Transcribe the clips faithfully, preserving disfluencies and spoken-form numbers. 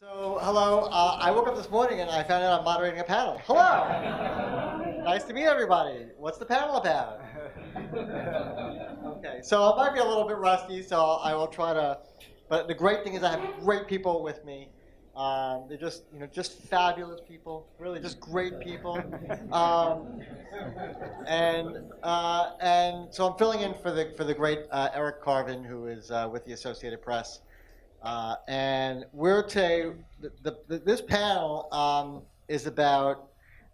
So, hello. Uh, I woke up this morning and I found out I'm moderating a panel. Hello! Nice to meet everybody. What's the panel about? Okay, so I might be a little bit rusty, so I will try to, but the great thing is I have great people with me. Um, they're just, you know, just fabulous people, really just great people. Um, and, uh, and so I'm filling in for the, for the great uh, Eric Carvin, who is uh, with the Associated Press. Uh, and we're today, the, the, the, this panel um, is about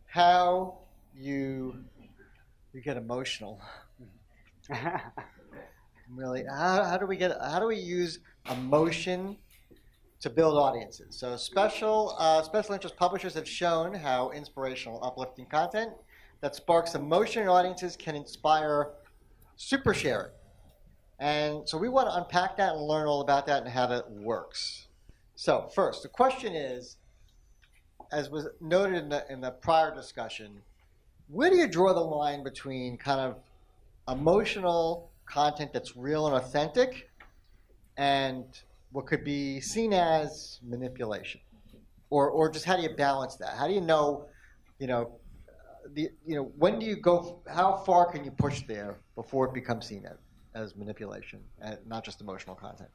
how you, you get emotional. Really, how, how do we get, how do we use emotion to build audiences? So special, uh, special interest publishers have shown how inspirational, uplifting content that sparks emotion in audiences can inspire super sharing. And so we want to unpack that and learn all about that and how that works. So first, the question is, as was noted in the, in the prior discussion, where do you draw the line between kind of emotional content that's real and authentic and what could be seen as manipulation, or or just how do you balance that? How do you know, you know, the you know when do you go? How far can you push there before it becomes seen as, as manipulation, and not just emotional content?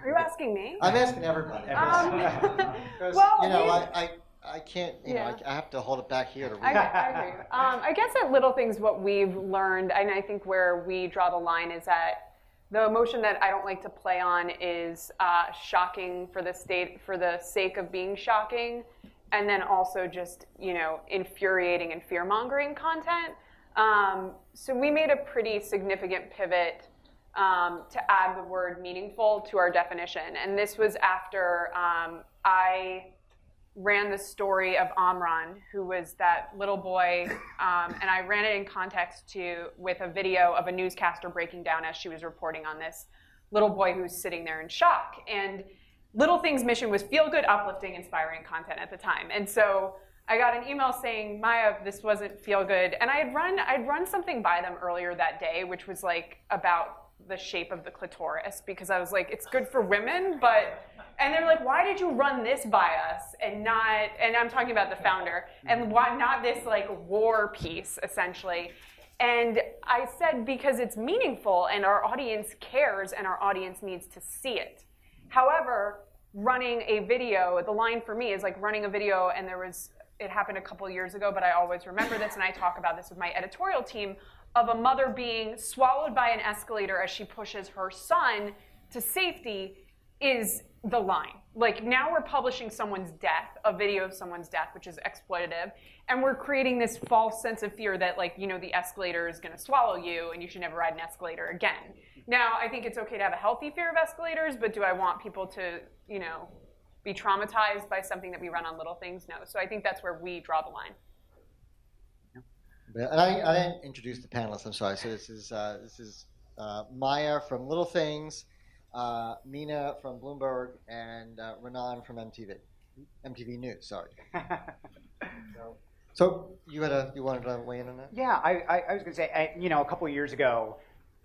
Are you asking me? I'm asking everybody. everybody. Um, well, you know, I. I I can't, you yeah. know, I, I have to hold it back here to read. I, I agree. Um, I guess at Little Things, what we've learned, and I think where we draw the line is that the emotion that I don't like to play on is uh, shocking for the state, for the sake of being shocking, and then also just, you know, infuriating and fear-mongering content. Um, so we made a pretty significant pivot um, to add the word meaningful to our definition, and this was after um, I... ran the story of Omran, who was that little boy, um, and I ran it in context to with a video of a newscaster breaking down as she was reporting on this little boy who was sitting there in shock. And Little Things' mission was feel good, uplifting, inspiring content at the time. And so I got an email saying, Maya, this wasn't feel good. And I had run, I'd run something by them earlier that day, which was like about the shape of the clitoris, because I was like, it's good for women, but, and they're like, why did you run this by us and not, and I'm talking about the founder, and why not this like war piece, essentially? And I said, because it's meaningful and our audience cares and our audience needs to see it. However, running a video, the line for me is like running a video, and there was, it happened a couple years ago, but I always remember this, and I talk about this with my editorial team, of a mother being swallowed by an escalator as she pushes her son to safety is the line. Like, now we're publishing someone's death, a video of someone's death, which is exploitative, and we're creating this false sense of fear that, like, you know, the escalator is gonna swallow you and you should never ride an escalator again. Now, I think it's okay to have a healthy fear of escalators, but do I want people to, you know, be traumatized by something that we run on Little Things? No, so I think that's where we draw the line. And I, I didn't introduce the panelists, I'm sorry. So this is, uh, this is uh, Maya from Little Things, uh, Meena from Bloomberg, and uh, Renan from M T V, M T V News, sorry. so, so you had a, you wanted to weigh in on that? Yeah, I, I, I was gonna say, I, you know, a couple of years ago,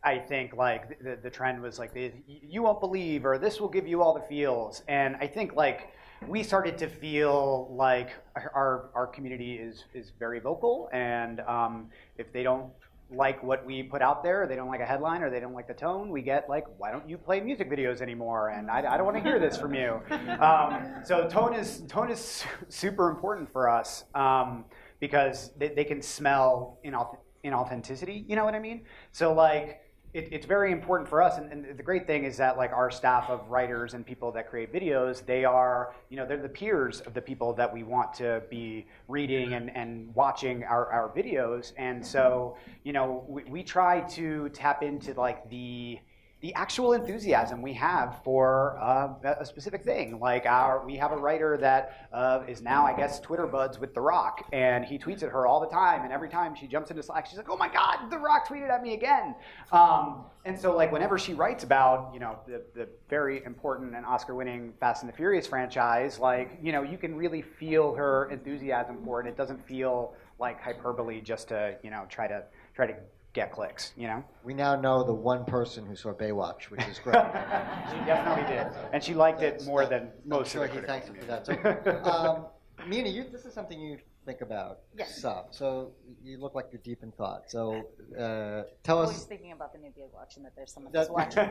I think like the, the trend was like, the, you won't believe, or this will give you all the feels. And I think like, we started to feel like our, our community is, is very vocal, and um, if they don't like what we put out there, they don't like a headline, or they don't like the tone, we get like, why don't you play music videos anymore? And I, I don't want to hear this from you. Um, so tone is, tone is super important for us, um, because they, they can smell inauth inauthenticity, you know what I mean? So like, It, it's very important for us, and, and the great thing is that like our staff of writers and people that create videos, they are, you know, they're the peers of the people that we want to be reading and, and watching our, our videos. And so, you know, we, we try to tap into like the the actual enthusiasm we have for uh, a specific thing. Like our, we have a writer that uh, is now, I guess, Twitter buds with The Rock, and he tweets at her all the time, and every time she jumps into Slack, she's like, oh my God, The Rock tweeted at me again. Um, and so like whenever she writes about, you know, the, the very important and Oscar-winning Fast and the Furious franchise, like, you know, you can really feel her enthusiasm for it. It doesn't feel like hyperbole just to, you know, try to, try to get clicks, you know? We now know the one person who saw Baywatch, which is great. She definitely did. And she liked that's, it more that, than most I'm sure of the critics. Thanks for that. So, um, Meena, you, this is something you think about yes. some. So you look like you're deep in thought. So uh, tell I'm us. I was thinking about the new Baywatch and that there's someone that's watching.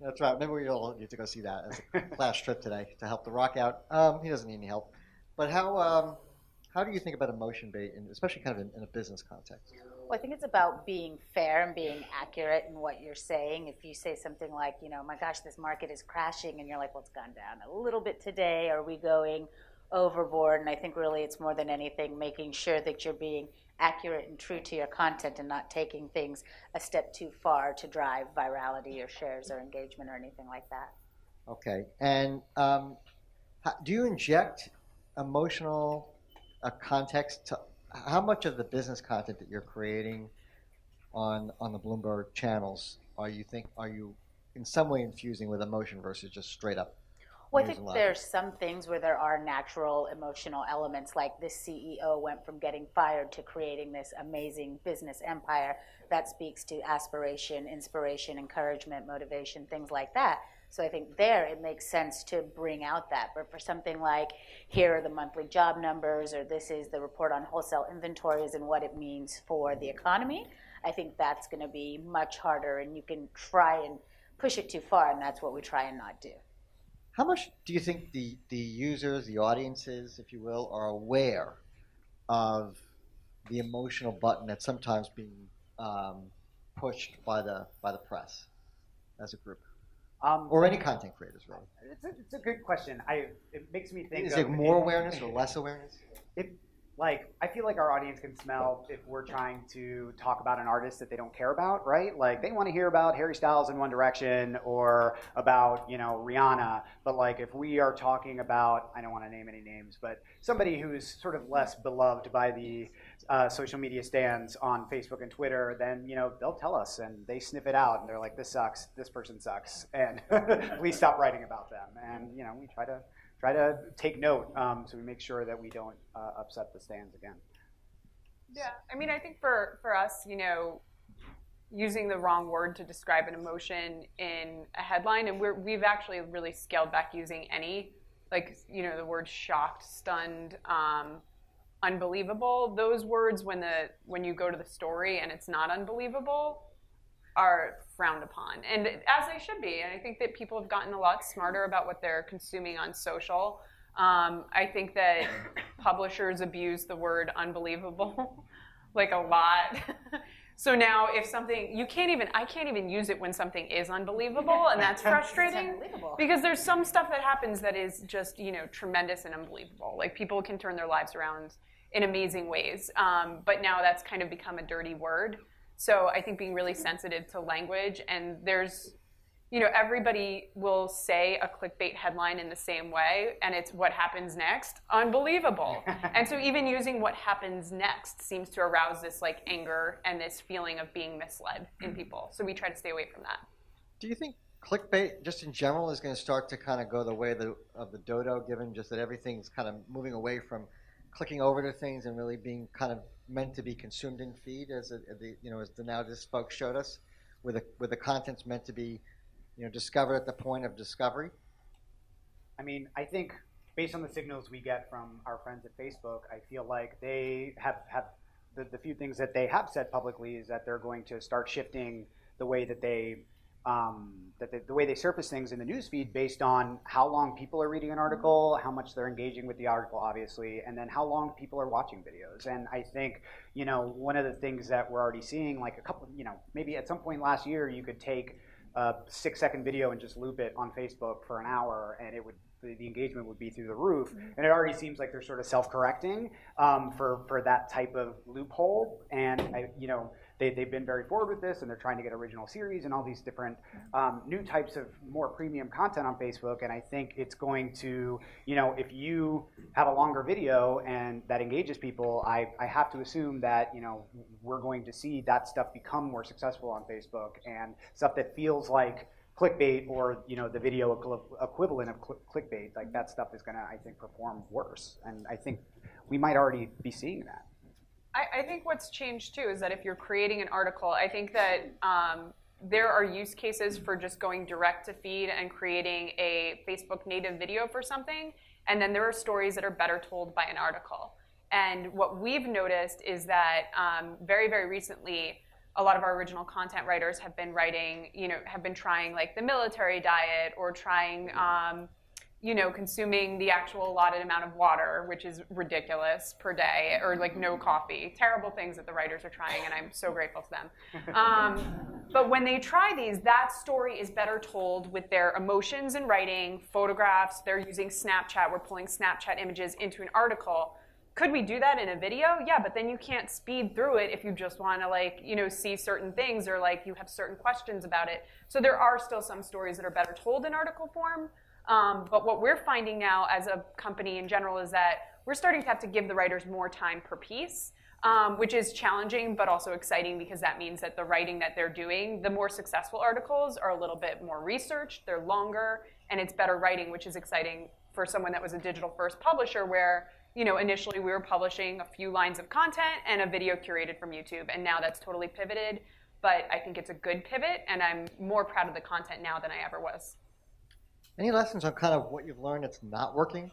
That's right. Maybe we all need to go see that as a class trip today to help The Rock out. Um, he doesn't need any help. But how um, how do you think about emotion bait, in, especially kind of in, in a business context? Well, I think it's about being fair and being accurate in what you're saying. If you say something like, you know, my gosh, this market is crashing, and you're like, well, it's gone down a little bit today. Are we going overboard? And I think really it's more than anything making sure that you're being accurate and true to your content and not taking things a step too far to drive virality or shares or engagement or anything like that. Okay. And um, do you inject emotional uh, context to how much of the business content that you're creating on on the Bloomberg channels are you think are you in some way infusing with emotion versus just straight up? Well, I think there's some things where there are natural emotional elements, like this C E O went from getting fired to creating this amazing business empire that speaks to aspiration, inspiration, encouragement, motivation, things like that. So I think there it makes sense to bring out that. But for something like, here are the monthly job numbers, or this is the report on wholesale inventories and what it means for the economy, I think that's going to be much harder, and you can try and push it too far, and that's what we try and not do. How much do you think the, the users, the audiences, if you will, are aware of the emotional button that's sometimes being um, pushed by the by the press as a group, um, or any content creators, really? It's a, it's a good question. I it makes me think. Is it more it, awareness or less awareness? It like I feel like our audience can smell if we're trying to talk about an artist that they don't care about, right? Like they want to hear about Harry Styles in One Direction or about, you know, Rihanna. But like if we are talking about, I don't want to name any names, but somebody who's sort of less beloved by the uh, social media stands on Facebook and Twitter, then, you know, they'll tell us and they sniff it out and they're like, this sucks, this person sucks, and please stop writing about them. And, you know, we try to try to take note um, so we make sure that we don't uh, upset the stands again. Yeah, I mean, I think for, for us, you know, using the wrong word to describe an emotion in a headline, and we're, we've actually really scaled back using any, like, you know, the word shocked, stunned, um, unbelievable. Those words, when, the, when you go to the story and it's not unbelievable, are frowned upon, and as they should be. And I think that people have gotten a lot smarter about what they're consuming on social. Um, I think that publishers abuse the word unbelievable, like a lot. So now if something, you can't even, I can't even use it when something is unbelievable, and that's frustrating. Because there's some stuff that happens that is just, you know, tremendous and unbelievable. Like people can turn their lives around in amazing ways. Um, but now that's kind of become a dirty word. So I think being really sensitive to language, and there's, you know, everybody will say a clickbait headline in the same way, and it's what happens next, unbelievable. And so even using what happens next seems to arouse this like anger and this feeling of being misled in people. So we try to stay away from that. Do you think clickbait just in general is going to start to kind of go the way of the, of the dodo, given just that everything's kind of moving away from clicking over to things and really being kind of meant to be consumed in feed, as a, the you know as the now this folks showed us, where the where the content's meant to be, you know, discovered at the point of discovery? I mean, I think based on the signals we get from our friends at Facebook, I feel like they have have the, the few things that they have said publicly is that they're going to start shifting the way that they um, that they, the way they surface things in the newsfeed based on how long people are reading an article, how much they're engaging with the article, obviously, and then how long people are watching videos. And I think, you know, one of the things that we're already seeing, like a couple, you know, maybe at some point last year, you could take a six-second video and just loop it on Facebook for an hour, and it would the, the engagement would be through the roof. And it already seems like they're sort of self-correcting um, for for that type of loophole. And I, you know. They, they've been very forward with this, and they're trying to get original series and all these different um, new types of more premium content on Facebook. And I think it's going to, you know, if you have a longer video and that engages people, I, I have to assume that, you know, we're going to see that stuff become more successful on Facebook, and stuff that feels like clickbait or, you know, the video equivalent of cl- clickbait, like that stuff is going to, I think, perform worse. And I think we might already be seeing that. I, I think what's changed too is that if you're creating an article, I think that um, there are use cases for just going direct to feed and creating a Facebook native video for something. And then there are stories that are better told by an article. And what we've noticed is that um, very, very recently, a lot of our original content writers have been writing, you know, have been trying like the military diet or trying, um, you know, consuming the actual allotted amount of water, which is ridiculous per day, or like no coffee. Terrible things that the writers are trying, and I'm so grateful to them. Um, but when they try these, that story is better told with their emotions and writing, photographs. They're using Snapchat. We're pulling Snapchat images into an article. Could we do that in a video? Yeah, but then you can't speed through it if you just want to, like, you know, see certain things, or like you have certain questions about it. So there are still some stories that are better told in article form. Um, but what we're finding now as a company in general is that we're starting to have to give the writers more time per piece, um, which is challenging but also exciting, because that means that the writing that they're doing, the more successful articles are a little bit more researched, they're longer, and it's better writing, which is exciting for someone that was a digital-first publisher where, you know, initially we were publishing a few lines of content and a video curated from YouTube, and now that's totally pivoted. But I think it's a good pivot, and I'm more proud of the content now than I ever was. Any lessons on kind of what you've learned that's not working?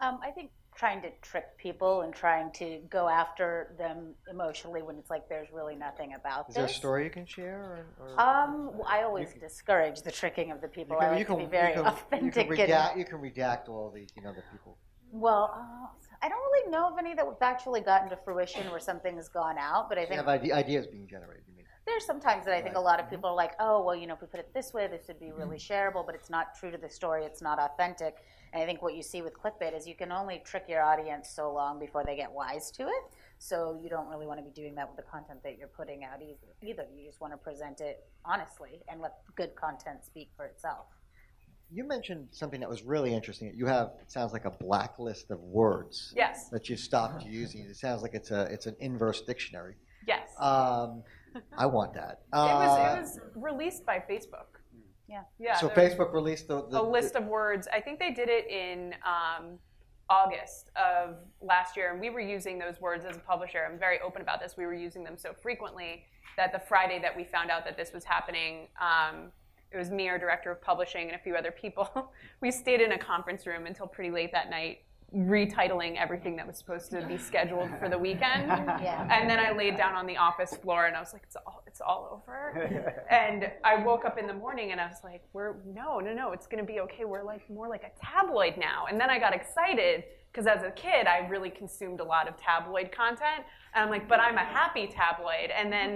Um, I think trying to trick people and trying to go after them emotionally when it's like there's really nothing about this. Is there a story you can share? Or, or, um, well, I always can, discourage the tricking of the people. You can, I like you can, to be very you can, authentic. You can, redact, you can redact all the, you know, the people. Well, uh, I don't really know of any that we've actually gotten to fruition where something's gone out, but I think... You have ide ideas being generated, you mean? There's some times that I think right. a lot of people are like, oh, well, you know, if we put it this way, this would be really shareable, but it's not true to the story, it's not authentic. And I think what you see with clickbait is you can only trick your audience so long before they get wise to it. So you don't really want to be doing that with the content that you're putting out either. You just want to present it honestly and let good content speak for itself. You mentioned something that was really interesting. You have, it sounds like, a blacklist of words. Yes. That you stopped using. It sounds like it's a it's an inverse dictionary. Yes. Um, I want that. Uh, it was it was released by Facebook. Yeah. Yeah. So Facebook released the, the a list the, of words. I think they did it in um, August of last year, and we were using those words as a publisher. I'm very open about this. We were using them so frequently that the Friday that we found out that this was happening. Um, It was me, our director of publishing, and a few other people. We stayed in a conference room until pretty late that night, retitling everything that was supposed to be scheduled for the weekend. Yeah. And then I laid down on the office floor, and I was like, it's all, it's all over. And I woke up in the morning, and I was like, we're, no, no, no, it's going to be okay. We're like more like a tabloid now. And then I got excited, because as a kid, I really consumed a lot of tabloid content. And I'm like, but I'm a happy tabloid. And then,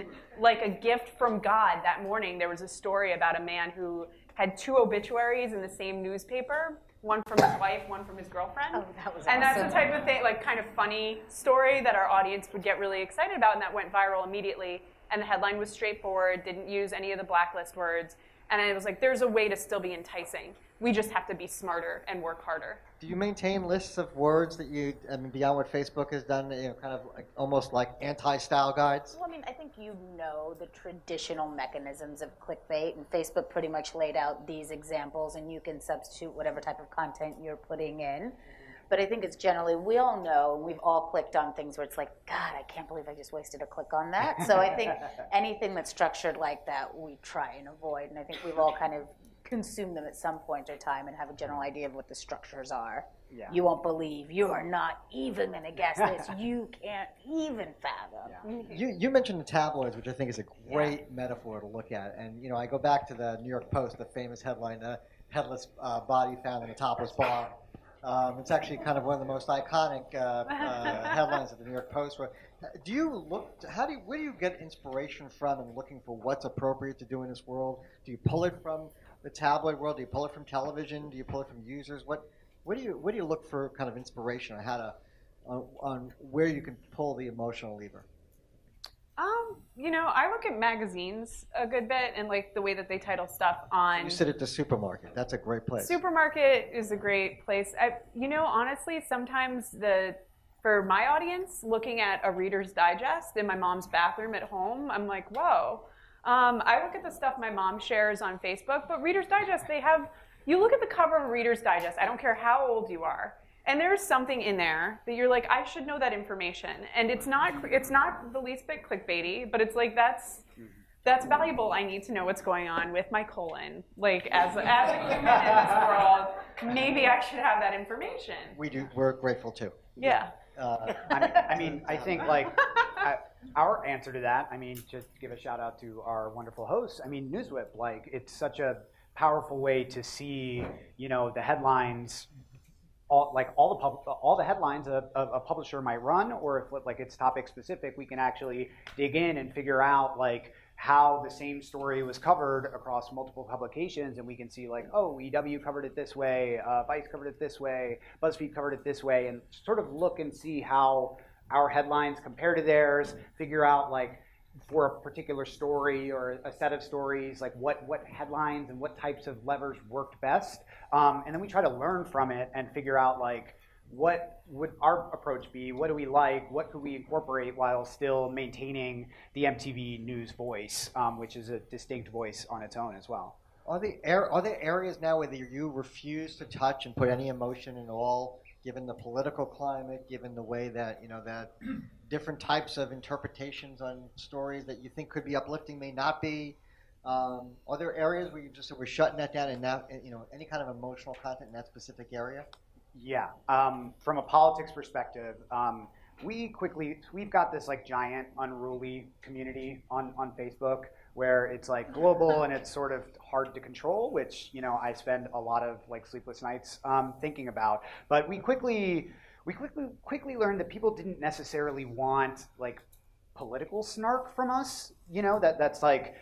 like a gift from God, that morning, there was a story about a man who had two obituaries in the same newspaper, one from his wife, one from his girlfriend. Oh, that was and awesome. That's the type of thing, like kind of funny story that our audience would get really excited about. And that went viral immediately. And the headline was straightforward, didn't use any of the blacklist words. And I was like, there's a way to still be enticing. We just have to be smarter and work harder. Do you maintain lists of words that you, I mean, beyond what Facebook has done, you know, kind of like, almost like anti-style guides? Well, I mean, I think you know the traditional mechanisms of clickbait, and Facebook pretty much laid out these examples, and you can substitute whatever type of content you're putting in. But I think it's generally, we all know, and we've all clicked on things where it's like, God, I can't believe I just wasted a click on that. So I think anything that's structured like that, we try and avoid. And I think we've all kind of consumed them at some point or time and have a general idea of what the structures are. Yeah. You won't believe. You are not even going to guess this. You can't even fathom. Yeah. You, you mentioned the tabloids, which I think is a great yeah. metaphor to look at. And, you know, I go back to the New York Post, the famous headline, the headless uh, body found in a topless bar. Um, it's actually kind of one of the most iconic uh, uh, headlines of the New York Post. Where, do you look? To, how do? You, where do you get inspiration from in looking for what's appropriate to do in this world? Do you pull it from the tabloid world? Do you pull it from television? Do you pull it from users? What? Where do you? Where do you look for kind of inspiration on how to, on, on where you can pull the emotional lever? Um, you know, I look at magazines a good bit and like the way that they title stuff on... You sit at the supermarket. That's a great place. Supermarket is a great place. I, you know, honestly, sometimes the, for my audience, looking at a Reader's Digest in my mom's bathroom at home, I'm like, whoa. Um, I look at the stuff my mom shares on Facebook, but Reader's Digest, they have, you look at the cover of Reader's Digest, I don't care how old you are, And there's something in there that you're like, I should know that information. And it's not, it's not the least bit clickbaity, but it's like, that's, that's valuable. I need to know what's going on with my colon. Like, as, as a human in this world, maybe I should have that information. We do, we're grateful too. Yeah. Uh, I mean, I mean, I think like I, our answer to that, I mean, just give a shout out to our wonderful hosts. I mean, NewsWhip, like it's such a powerful way to see, you know, the headlines. All, like all the pub, all the headlines a, a publisher might run, or if like it's topic specific, we can actually dig in and figure out like how the same story was covered across multiple publications, and we can see like, oh, E W covered it this way, uh, Vice covered it this way, BuzzFeed covered it this way, and sort of look and see how our headlines compare to theirs, figure out like for a particular story or a set of stories, like what, what headlines and what types of levers worked best. Um, and then we try to learn from it and figure out like what would our approach be, what do we like, what could we incorporate while still maintaining the M T V News voice, um, which is a distinct voice on its own as well. Are there, are there areas now where you refuse to touch and put any emotion at all, given the political climate, given the way that, you know, that different types of interpretations on stories that you think could be uplifting may not be? Um, are there areas where you just we're shutting that down and now, you know, any kind of emotional content in that specific area? Yeah, um, from a politics perspective, um, we quickly, we've got this like giant unruly community on, on Facebook where it's like global and it's sort of hard to control, which, you know, I spend a lot of like sleepless nights um, thinking about. But we quickly, we quickly, quickly learned that people didn't necessarily want like political snark from us, you know, that, that's like,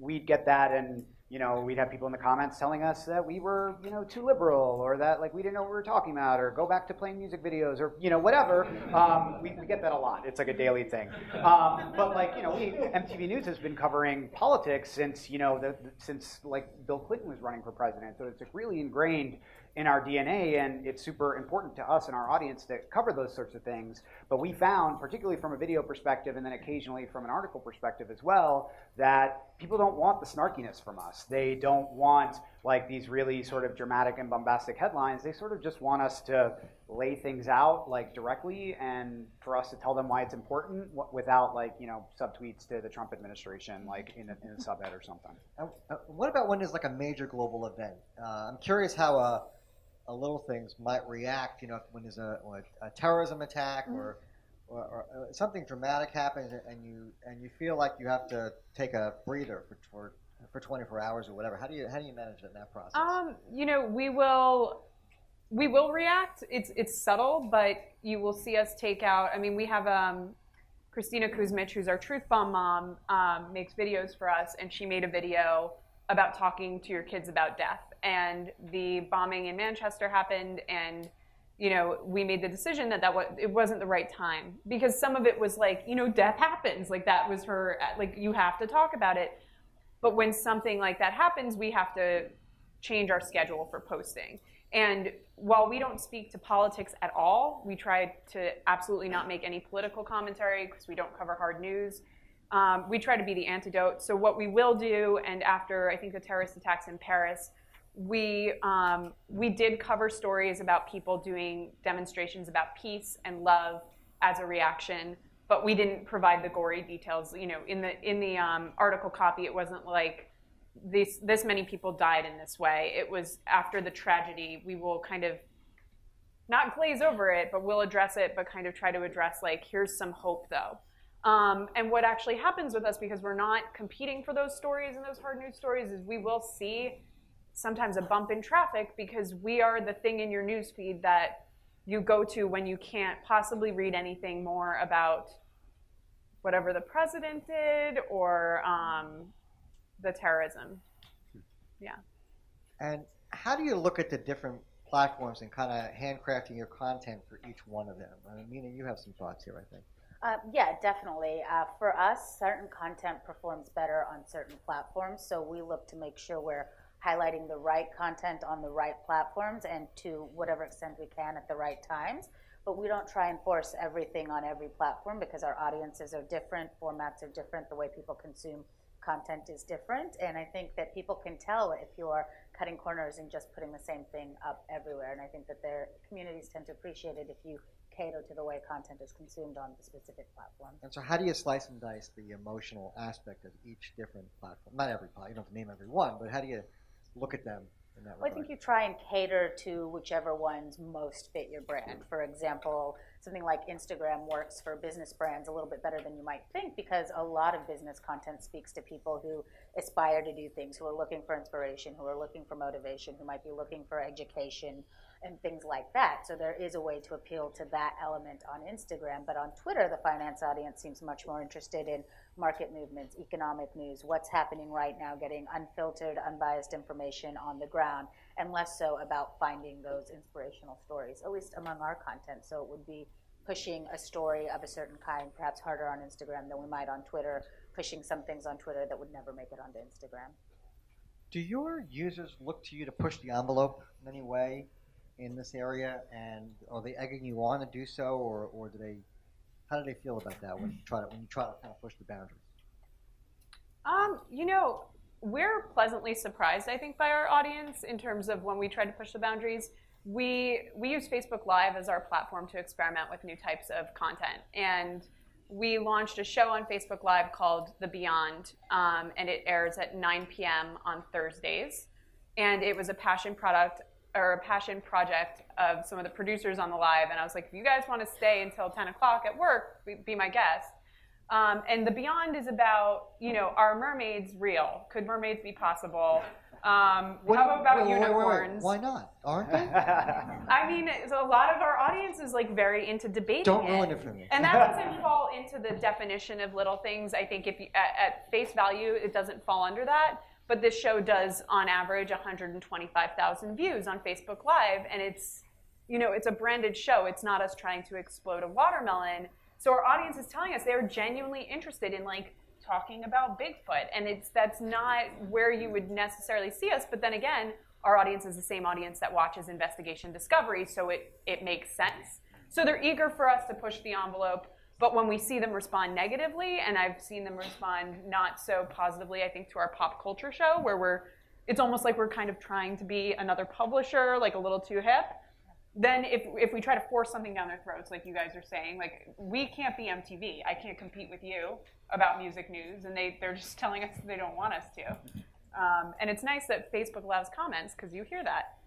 we'd get that and, you know, we'd have people in the comments telling us that we were, you know, too liberal, or that like we didn't know what we were talking about, or go back to playing music videos, or, you know, whatever. Um, we, we get that a lot. It's like a daily thing. Um, but like, you know, we, M T V News has been covering politics since, you know, the, the, since like Bill Clinton was running for president. So it's like really ingrained in our D N A, and it's super important to us and our audience to cover those sorts of things. But we found, particularly from a video perspective and then occasionally from an article perspective as well, that people don't want the snarkiness from us. They don't want like these really sort of dramatic and bombastic headlines. They sort of just want us to lay things out like directly and for us to tell them why it's important without like, you know, subtweets to the Trump administration like in a, in a subhead or something. Uh, what about when there's like a major global event? Uh, I'm curious how a A little things might react, you know, when there's a, a terrorism attack or, or, or something dramatic happens, and you and you feel like you have to take a breather for for, for twenty-four hours or whatever. How do you how do you manage that in that process? Um, you know, we will we will react. It's it's subtle, but you will see us take out. I mean, we have um, Christina Kuzmich, who's our truth bomb mom, um, makes videos for us, and she made a video about talking to your kids about death. And the bombing in Manchester happened, and you know we made the decision that that was, it wasn't the right time, because some of it was like, you know, death happens, like that was her, like you have to talk about it. But when something like that happens, we have to change our schedule for posting. And while we don't speak to politics at all, we try to absolutely not make any political commentary because we don't cover hard news. Um, we try to be the antidote. So what we will do, and after I think the terrorist attacks in Paris, We, um, we did cover stories about people doing demonstrations about peace and love as a reaction, but we didn't provide the gory details. You know, in the, in the um, article copy, it wasn't like this, this many people died in this way. It was after the tragedy, we will kind of not glaze over it, but we'll address it, but kind of try to address like, here's some hope though. Um, and what actually happens with us, because we're not competing for those stories and those hard news stories, is we will see sometimes a bump in traffic, because we are the thing in your newsfeed that you go to when you can't possibly read anything more about whatever the president did or um, the terrorism. Yeah. And how do you look at the different platforms and kind of handcrafting your content for each one of them? I mean, Meena, you have some thoughts here, I think. Uh, yeah, definitely. Uh, for us, certain content performs better on certain platforms, so we look to make sure we're highlighting the right content on the right platforms and to whatever extent we can at the right times. But we don't try and force everything on every platform, because our audiences are different, formats are different, the way people consume content is different, and I think that people can tell if you're cutting corners and just putting the same thing up everywhere, and I think that their communities tend to appreciate it if you cater to the way content is consumed on the specific platform. And so how do you slice and dice the emotional aspect of each different platform? Not every platform, you don't have to name every one, but how do you look at them? Well, I think you try and cater to whichever ones most fit your brand. For example, something like Instagram works for business brands a little bit better than you might think, because a lot of business content speaks to people who aspire to do things, who are looking for inspiration, who are looking for motivation, who might be looking for education and things like that. So there is a way to appeal to that element on Instagram. But on Twitter, the finance audience seems much more interested in market movements, economic news, what's happening right now, getting unfiltered, unbiased information on the ground, and less so about finding those inspirational stories, at least among our content. So it would be pushing a story of a certain kind, perhaps harder on Instagram than we might on Twitter, pushing some things on Twitter that would never make it onto Instagram. Do your users look to you to push the envelope in any way in this area, and are they egging you on to do so, or, or do they, how do they feel about that when you try to, when you try to kind of push the boundaries? Um, you know, we're pleasantly surprised, I think, by our audience in terms of when we try to push the boundaries. We, we use Facebook Live as our platform to experiment with new types of content, and we launched a show on Facebook Live called The Beyond, um, and it airs at nine p m on Thursdays, and it was a passion product or a passion project of some of the producers on the live, and I was like, if you guys want to stay until ten o'clock at work, be my guest. Um, and The Beyond is about, you know, are mermaids real? Could mermaids be possible? Um, what, how about wait, unicorns? Wait, wait, wait. Why not? Aren't they? I mean, so a lot of our audience is like very into debating. Don't ruin it for me. And that doesn't fall into the definition of Little Things. I think if you, at, at face value, it doesn't fall under that. But this show does, on average, one hundred twenty-five thousand views on Facebook Live, and it's, you know, it's a branded show. It's not us trying to explode a watermelon. So our audience is telling us they're genuinely interested in like talking about Bigfoot, and it's that's not where you would necessarily see us. But then again, our audience is the same audience that watches Investigation Discovery, so it it makes sense. So they're eager for us to push the envelope. But when we see them respond negatively, and I've seen them respond not so positively, I think, to our pop culture show, where we're, it's almost like we're kind of trying to be another publisher, like a little too hip. Then if, if we try to force something down their throats, like you guys are saying, like, we can't be M T V. I can't compete with you about music news. And they, they're just telling us they don't want us to. Um, and it's nice that Facebook allows comments, because you hear that.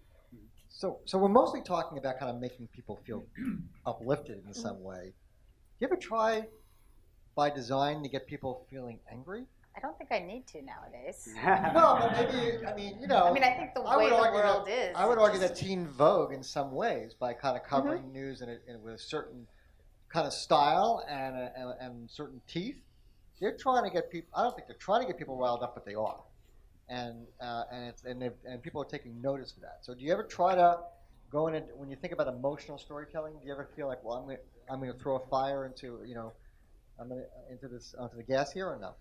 So, so we're mostly talking about kind of making people feel uplifted in some way. You ever try by design to get people feeling angry? I don't think I need to nowadays. No, but maybe, I mean, you know. I mean, I think the way the world that, is. I would argue just... that Teen Vogue, in some ways, by kind of covering mm-hmm. news in a, in, with a certain kind of style and, a, and, and certain teeth, they're trying to get people, I don't think they're trying to get people riled up, but they are. And, uh, and, it's, and, and people are taking notice of that. So do you ever try to go in, and, when you think about emotional storytelling, do you ever feel like, well, I'm going to, I'm going to throw a fire into, you know, I'm going to, into this, onto the gas here or no?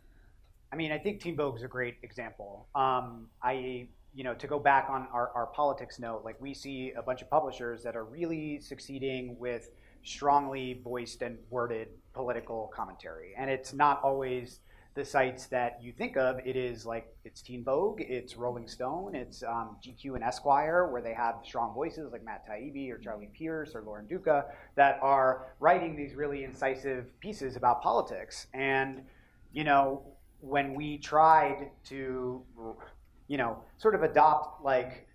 I mean, I think Teen Vogue is a great example. Um, I, you know, to go back on our, our politics note, like we see a bunch of publishers that are really succeeding with strongly voiced and worded political commentary. And it's not always the sites that you think of. It is like, it's Teen Vogue, it's Rolling Stone, it's um, G Q and Esquire, where they have strong voices like Matt Taibbi or Charlie Pierce or Lauren Duca that are writing these really incisive pieces about politics. And, you know, when we tried to, you know, sort of adopt like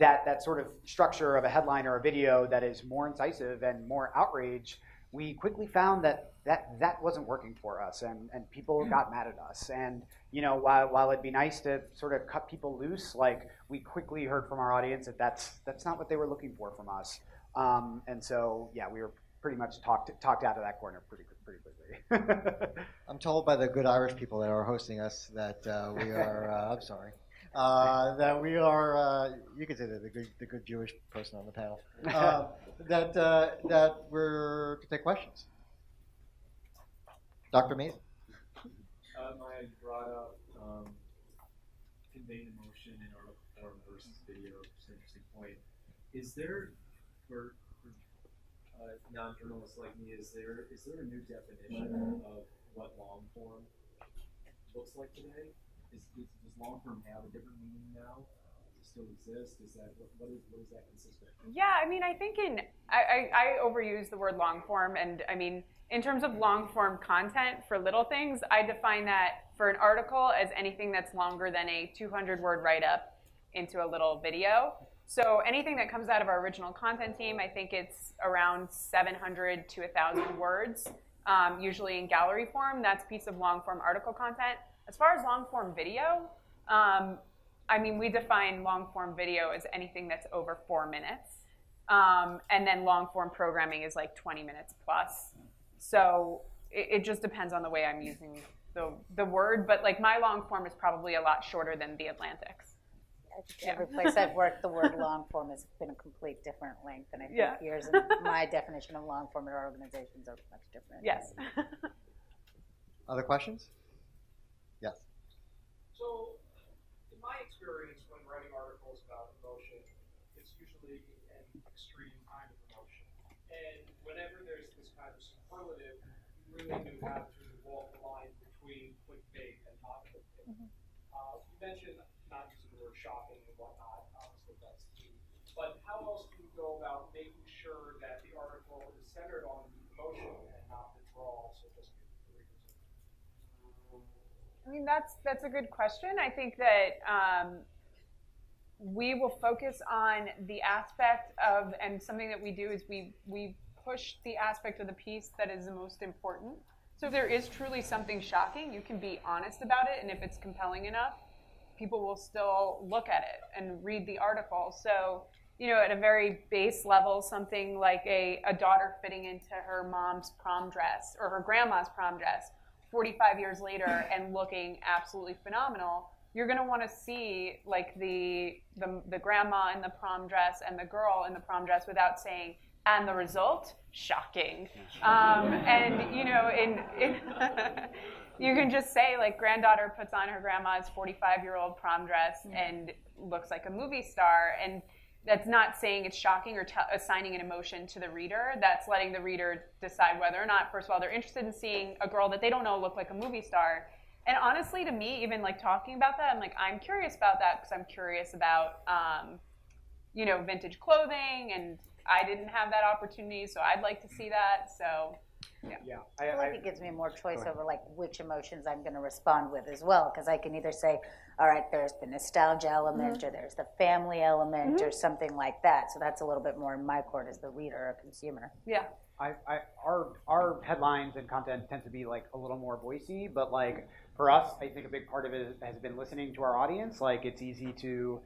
that, that sort of structure of a headline or a video that is more incisive and more outrage, we quickly found that that, that wasn't working for us, and, and people got mad at us. And you know, while, while it'd be nice to sort of cut people loose, like we quickly heard from our audience that that's, that's not what they were looking for from us. Um, and so, yeah, we were pretty much talked, talked out of that corner pretty, pretty quickly. I'm told by the good Irish people that are hosting us that uh, we are, uh, I'm sorry, uh, that we are, uh, you could say that the good, the good Jewish person on the panel, uh, that, uh, that we're to take questions. Doctor Mees? Uh, Maya, you brought up um, conveying emotion in art form versus video, which is an interesting point. Is there, for, for uh, non-journalists like me, is there is there a new definition mm-hmm. of what long form looks like today? Is, is, does long-term have a different meaning now? Does it still exist? Is that, what, what, is, what is that consistent? Yeah, I mean, I think in, I, I, I overuse the word long-form, and I mean, in terms of long-form content for Little Things, I define that for an article as anything that's longer than a two hundred word write-up into a little video. So anything that comes out of our original content team, I think it's around seven hundred to one thousand words, um, usually in gallery form. That's a piece of long-form article content. As far as long-form video, um, I mean, we define long-form video as anything that's over four minutes. Um, and then long-form programming is like twenty minutes plus. So it, it just depends on the way I'm using the, the word. But like my long-form is probably a lot shorter than The Atlantic's. I think yeah. Every place I've worked, the word long form has been a complete different length, and I think yeah. yours and my definition of long form at our organizations are much different. Yes. Other questions? Yes. So, in my experience, when writing articles about emotion, it's usually an extreme kind of emotion, and whenever there's this kind of superlative, you really do have to walk the line between clickbait and not clickbait. Mm-hmm. uh, you mentioned not using the word shopping and whatnot, obviously that's key. But how else do you go about making sure that the article is centered on emotion and not the draw, so just the readers? I mean, that's, that's a good question. I think that um, we will focus on the aspect of, and something that we do is we, we push the aspect of the piece that is the most important. So if there is truly something shocking, you can be honest about it, and if it's compelling enough, people will still look at it and read the article. So, you know, at a very base level, something like a, a daughter fitting into her mom's prom dress or her grandma's prom dress forty-five years later and looking absolutely phenomenal, you're gonna wanna see like the, the, the grandma in the prom dress and the girl in the prom dress without saying, and the result, shocking. Um, and, you know, in, in you can just say, like, granddaughter puts on her grandma's forty-five-year-old prom dress and looks like a movie star. And that's not saying it's shocking or t assigning an emotion to the reader. That's letting the reader decide whether or not, first of all, they're interested in seeing a girl that they don't know look like a movie star. And honestly, to me, even, like, talking about that, I'm like, I'm curious about that because I'm curious about, um, you know, vintage clothing. And I didn't have that opportunity, so I'd like to see that. So. Yeah, yeah. I, I, I think it gives me more choice over like which emotions I'm going to respond with as well, because I can either say, all right, there's the nostalgia element, mm-hmm. or there's the family element, mm-hmm. or something like that. So that's a little bit more in my court as the reader or consumer. Yeah. I, I, our, our headlines and content tend to be like a little more voicey, but like for us, I think a big part of it has been listening to our audience. Like it's easy to,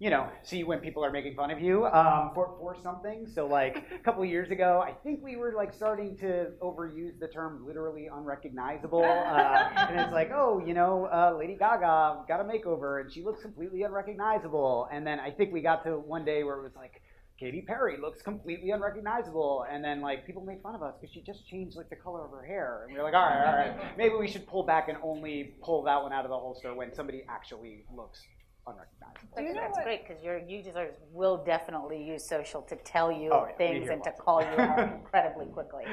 you know, see when people are making fun of you um, for, for something. So like a couple of years ago, I think we were like starting to overuse the term literally unrecognizable. Uh, and it's like, oh, you know, uh, Lady Gaga got a makeover and she looks completely unrecognizable. And then I think we got to one day where it was like, Katy Perry looks completely unrecognizable. And then like people make fun of us because she just changed like the color of her hair. And we were like, all right, all right, maybe we should pull back and only pull that one out of the holster when somebody actually looks unrecognizable. But you know that's what? Great, because your users will definitely use social to tell you oh, yeah. things you and to call you out incredibly quickly.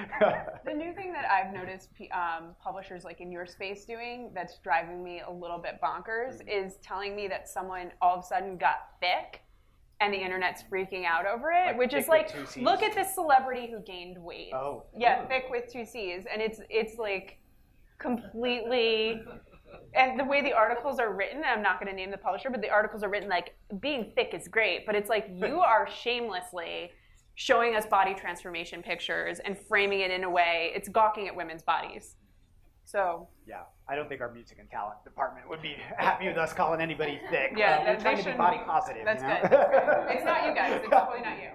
The new thing that I've noticed um, publishers like in your space doing that's driving me a little bit bonkers mm-hmm. is telling me that someone all of a sudden got thick and the internet's freaking out over it, like which is like, look at this celebrity who gained weight. Oh, yeah, ooh. Thick with two C's, and it's it's like completely. And the way the articles are written, I'm not going to name the publisher, but the articles are written like, being thick is great, but it's like, you are shamelessly showing us body transformation pictures and framing it in a way, it's gawking at women's bodies. So. Yeah, I don't think our music and talent department would be happy with us calling anybody thick. Yeah, um, that's trying to be body positive. That's you know? Good. That's good. It's not you guys, it's probably not you.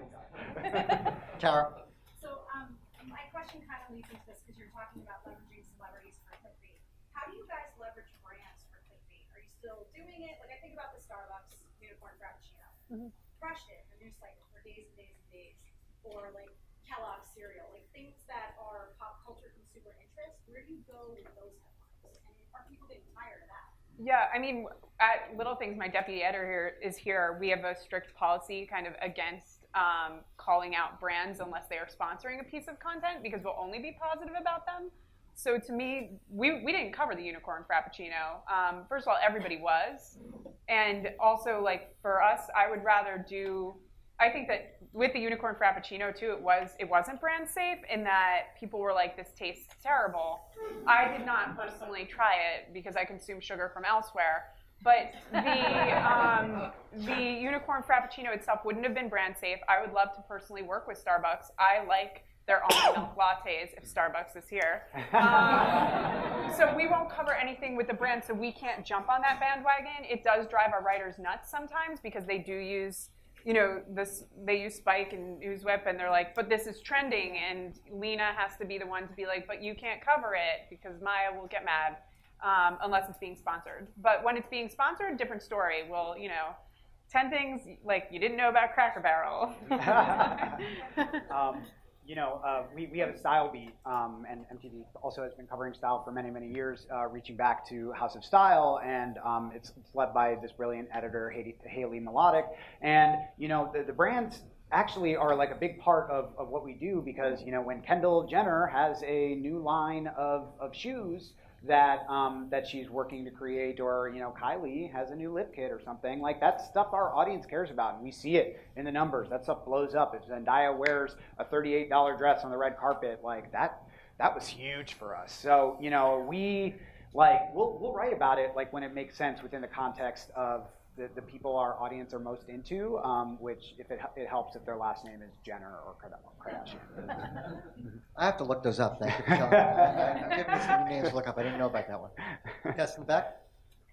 Tara. So um, my question kind of leads into this, because you're talking about leveraging celebrities for clickbait. How do you guys leverage brands for clickbait? Are you still doing it? Like I think about the Starbucks unicorn frappuccino. Mm-hmm. Crushed it in the news cycle for days and days and days. Or like Kellogg's cereal, like things that are pop culture consumer interest. Where do you go with those headlines? And are people getting tired of that? Yeah, I mean, at Little Things, my deputy editor here is here. We have a strict policy kind of against um, calling out brands unless they are sponsoring a piece of content because we'll only be positive about them. So to me, we, we didn't cover the unicorn frappuccino. Um, first of all, everybody was. And also, like, for us, I would rather do, I think that with the unicorn frappuccino, too, it, was, it wasn't brand safe in that people were like, this tastes terrible. I did not personally try it because I consume sugar from elsewhere. But the, um, the unicorn frappuccino itself wouldn't have been brand safe. I would love to personally work with Starbucks. I like their almond milk lattes, if Starbucks is here. Um, so we won't cover anything with the brand, so we can't jump on that bandwagon. It does drive our writers nuts sometimes because they do use, you know, this, they use Spike and NewsWhip, and they're like, but this is trending, and Lena has to be the one to be like, but you can't cover it because Maya will get mad. Um, unless it's being sponsored. But when it's being sponsored, different story. Well, you know, ten things like you didn't know about Cracker Barrel. um, you know, uh, we, we have a style beat, um, and M T V also has been covering style for many, many years, uh, reaching back to House of Style, and um, it's, it's led by this brilliant editor, Haley, Haley Melodic. And, you know, the, the brands actually are like a big part of, of what we do because, you know, when Kendall Jenner has a new line of, of shoes, that um, that she's working to create, or you know, Kylie has a new lip kit or something like that. Stuff our audience cares about, and we see it in the numbers. That stuff blows up. If Zendaya wears a thirty-eight dollar dress on the red carpet, like that, that was huge for us. So you know, we like we'll we'll write about it like when it makes sense within the context of the, the people our audience are most into. Um, which if it it helps if their last name is Jenner or Kardashian. I have to look those up. Thank you. I'm giving you some names to look up. I didn't know about that one. Yes, in the back.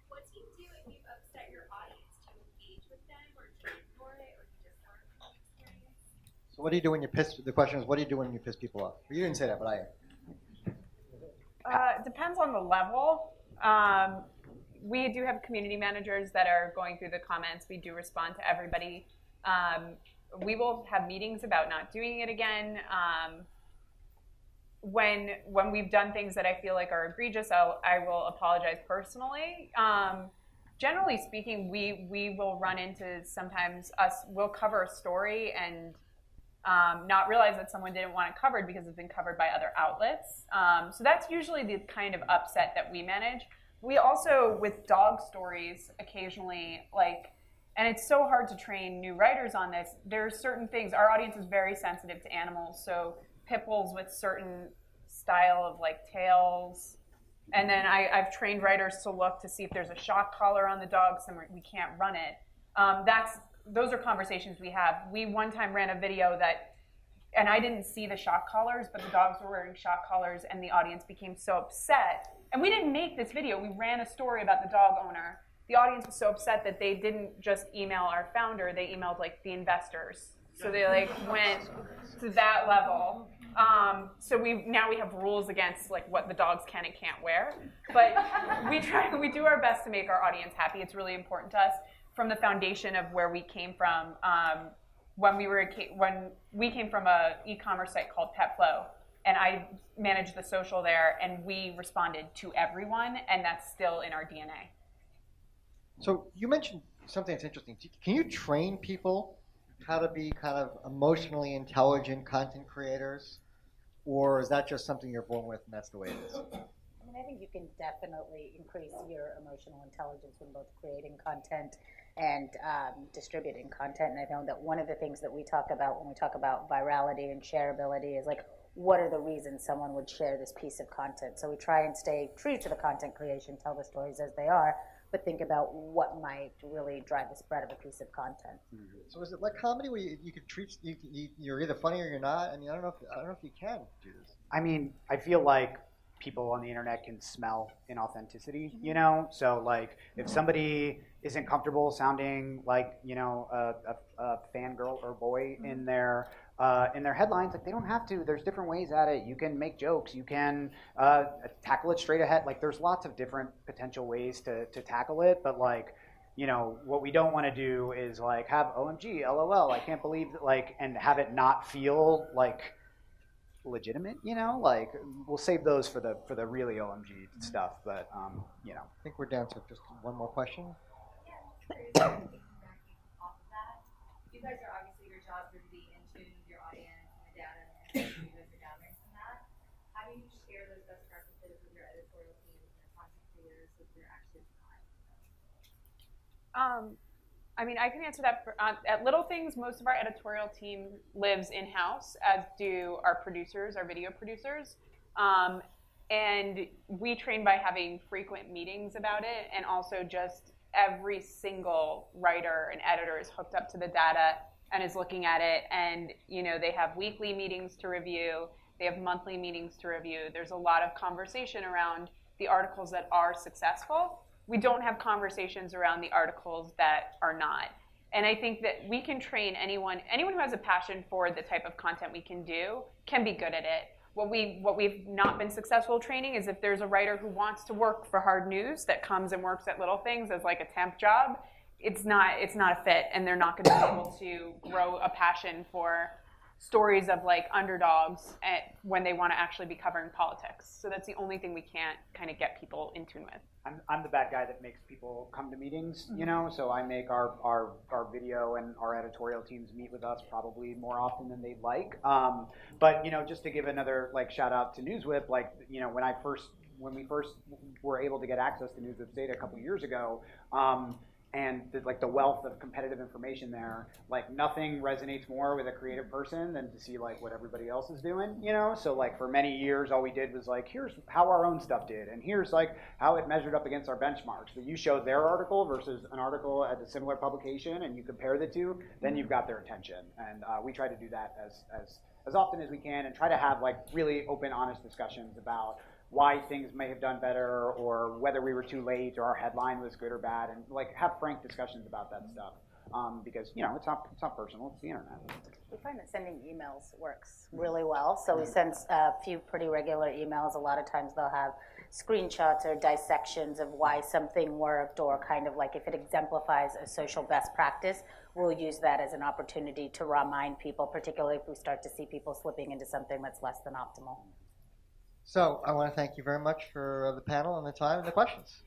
What do you do if you've upset your audience? Do you engage with them, or do you ignore it, or do you just learn from the experience? So what do you do when you piss? The question is, what do you do when you piss people off? You didn't say that, but I. Uh, it depends on the level. Um, we do have community managers that are going through the comments. We do respond to everybody. Um, we will have meetings about not doing it again. Um, When when we've done things that I feel like are egregious, I'll, I will apologize personally. Um, generally speaking, we we will run into sometimes us we'll cover a story and um, not realize that someone didn't want it covered because it's been covered by other outlets. Um, so that's usually the kind of upset that we manage. We also with dog stories occasionally like. And it's so hard to train new writers on this. There are certain things. Our audience is very sensitive to animals, so. Pit bulls with certain style of like tails. And then I, I've trained writers to look to see if there's a shock collar on the dog somewhere. We can't run it. Um, that's, those are conversations we have. We one time ran a video that, and I didn't see the shock collars, but the dogs were wearing shock collars and the audience became so upset. And we didn't make this video. We ran a story about the dog owner. The audience was so upset that they didn't just email our founder, they emailed like the investors. So they like went to that level. Um, so we now we have rules against like what the dogs can and can't wear. But we try we do our best to make our audience happy. It's really important to us from the foundation of where we came from. Um, when we were when we came from a e-commerce site called PetFlow, and I managed the social there, and we responded to everyone, and that's still in our D N A. So you mentioned something that's interesting. Can you train people how to be kind of emotionally intelligent content creators, or is that just something you're born with and that's the way it is? I mean, I think you can definitely increase your emotional intelligence when both creating content and um, distributing content. And I know that one of the things that we talk about when we talk about virality and shareability is like, what are the reasons someone would share this piece of content? So we try and stay true to the content creation, tell the stories as they are, but think about what might really drive the spread of a piece of content. Mm-hmm. So is it like comedy where you, you could treat you, you, you're either funny or you're not? I mean, I don't know. If, I don't know if you can do this. I mean, I feel like people on the internet can smell inauthenticity. Mm-hmm. You know, so like if somebody isn't comfortable sounding like you know a, a, a fangirl or boy mm-hmm. in their uh, in their headlines, like they don't have to. There's different ways at it. You can make jokes. You can uh, tackle it straight ahead. Like there's lots of different potential ways to to tackle it. But like, you know, what we don't want to do is like have O M G, L O L, I can't believe that, like, and have it not feel like legitimate. You know, like we'll save those for the for the really O M G mm-hmm. stuff. But um, you know, I think we're down to just one more question. Yeah, off of that, you guys are obviously your jobs are to be in tune with your audience and the data and the data from that. How do you share those best practices if you're actually not? Um, I mean, I can answer that. For, uh, at Little Things, most of our editorial team lives in-house, as do our producers, our video producers. Um, and we train by having frequent meetings about it, and also just every single writer and editor is hooked up to the data and is looking at it. And you know, they have weekly meetings to review. They have monthly meetings to review. There's a lot of conversation around the articles that are successful. We don't have conversations around the articles that are not. And I think that we can train anyone, anyone who has a passion for the type of content we can do can be good at it. What, we, what we've not been successful training is if there's a writer who wants to work for hard news that comes and works at Little Things as like a temp job, it's not, it's not a fit, and they're not gonna be able to grow a passion for stories of like underdogs at, when they want to actually be covering politics. So that's the only thing we can't kind of get people in tune with. I'm, I'm the bad guy that makes people come to meetings, you know, so I make our, our, our video and our editorial teams meet with us probably more often than they'd like. Um, but, you know, just to give another like shout out to NewsWhip, like, you know, when I first, when we first were able to get access to NewsWhip's data a couple years ago, um, and the, like the wealth of competitive information there, like nothing resonates more with a creative person than to see like what everybody else is doing, you know? So like for many years, all we did was like, here's how our own stuff did, and here's like how it measured up against our benchmarks. So you show their article versus an article at a similar publication and you compare the two, then you've got their attention. And uh, we try to do that as, as, as often as we can, and try to have like really open, honest discussions about why things may have done better, or whether we were too late, or our headline was good or bad, and like have frank discussions about that stuff, um, because you know it's not it's not personal. It's the internet. We find that sending emails works really well, so we send a few pretty regular emails. A lot of times they'll have screenshots or dissections of why something worked, or kind of like if it exemplifies a social best practice, we'll use that as an opportunity to remind people, particularly if we start to see people slipping into something that's less than optimal. So I want to thank you very much for the panel and the time and the questions.